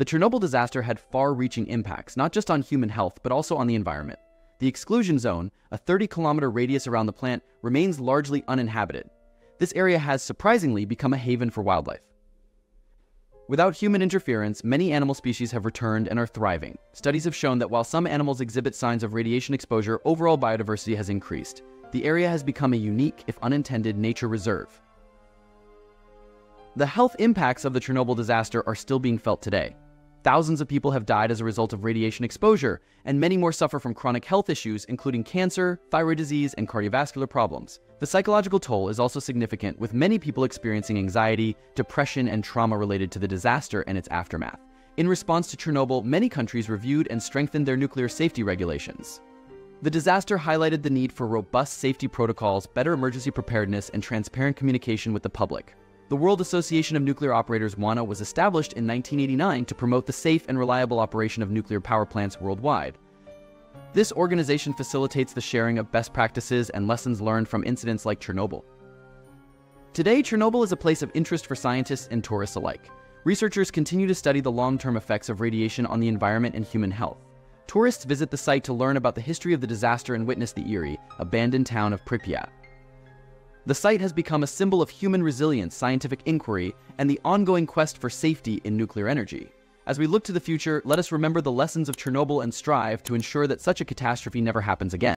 The Chernobyl disaster had far-reaching impacts, not just on human health, but also on the environment. The exclusion zone, a 30-kilometer radius around the plant, remains largely uninhabited. This area has surprisingly become a haven for wildlife. Without human interference, many animal species have returned and are thriving. Studies have shown that while some animals exhibit signs of radiation exposure, overall biodiversity has increased. The area has become a unique, if unintended, nature reserve. The health impacts of the Chernobyl disaster are still being felt today. Thousands of people have died as a result of radiation exposure, and many more suffer from chronic health issues, including cancer, thyroid disease, and cardiovascular problems. The psychological toll is also significant, with many people experiencing anxiety, depression, and trauma related to the disaster and its aftermath. In response to Chernobyl, many countries reviewed and strengthened their nuclear safety regulations. The disaster highlighted the need for robust safety protocols, better emergency preparedness, and transparent communication with the public. The World Association of Nuclear Operators (WANO) was established in 1989 to promote the safe and reliable operation of nuclear power plants worldwide. This organization facilitates the sharing of best practices and lessons learned from incidents like Chernobyl. Today, Chernobyl is a place of interest for scientists and tourists alike. Researchers continue to study the long-term effects of radiation on the environment and human health. Tourists visit the site to learn about the history of the disaster and witness the eerie, abandoned town of Pripyat. The site has become a symbol of human resilience, scientific inquiry, and the ongoing quest for safety in nuclear energy. As we look to the future, let us remember the lessons of Chernobyl and strive to ensure that such a catastrophe never happens again.